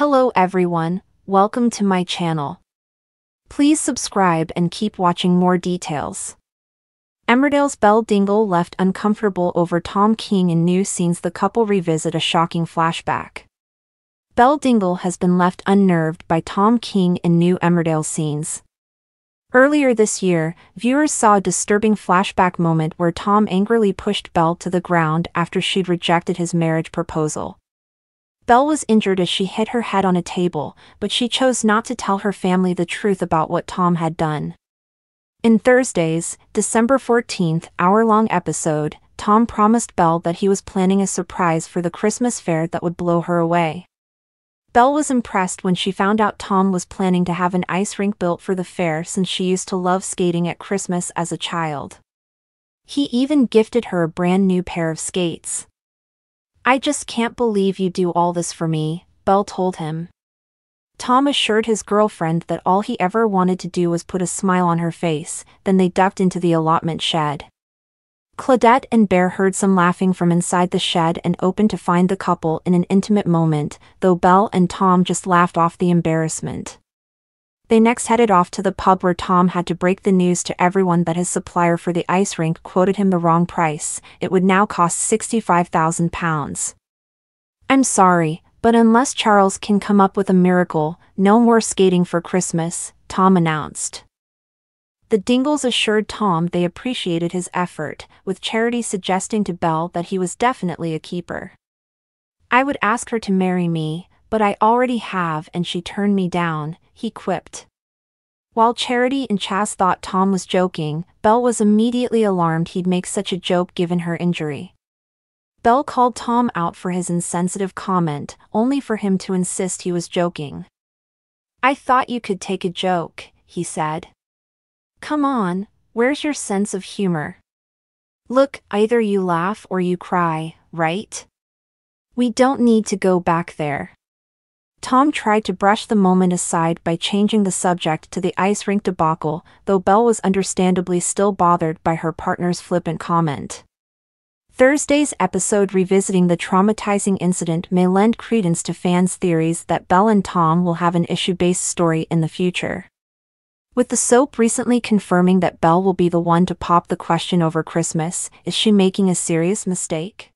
Hello everyone, welcome to my channel. Please subscribe and keep watching more details. Emmerdale's Belle Dingle left uncomfortable over Tom King in new scenes. The couple revisit a shocking flashback. Belle Dingle has been left unnerved by Tom King in new Emmerdale scenes. Earlier this year, viewers saw a disturbing flashback moment where Tom angrily pushed Belle to the ground after she'd rejected his marriage proposal. Belle was injured as she hit her head on a table, but she chose not to tell her family the truth about what Tom had done. In Thursday's, December 14th, hour-long episode, Tom promised Belle that he was planning a surprise for the Christmas fair that would blow her away. Belle was impressed when she found out Tom was planning to have an ice rink built for the fair since she used to love skating at Christmas as a child. He even gifted her a brand new pair of skates. "I just can't believe you do all this for me," Belle told him. Tom assured his girlfriend that all he ever wanted to do was put a smile on her face, then they ducked into the allotment shed. Claudette and Bear heard some laughing from inside the shed and opened to find the couple in an intimate moment, though Belle and Tom just laughed off the embarrassment. They next headed off to the pub where Tom had to break the news to everyone that his supplier for the ice rink quoted him the wrong price. It would now cost £65,000. "I'm sorry, but unless Charles can come up with a miracle, no more skating for Christmas," Tom announced. The Dingles assured Tom they appreciated his effort, with Charity suggesting to Belle that he was definitely a keeper. "I would ask her to marry me, but I already have and she turned me down," he quipped. While Charity and Chas thought Tom was joking, Belle was immediately alarmed he'd make such a joke given her injury. Belle called Tom out for his insensitive comment, only for him to insist he was joking. "I thought you could take a joke," he said. "Come on, where's your sense of humor? Look, either you laugh or you cry, right? We don't need to go back there." Tom tried to brush the moment aside by changing the subject to the ice rink debacle, though Belle was understandably still bothered by her partner's flippant comment. Thursday's episode revisiting the traumatizing incident may lend credence to fans' theories that Belle and Tom will have an issue-based story in the future, with the soap recently confirming that Belle will be the one to pop the question over Christmas: is she making a serious mistake?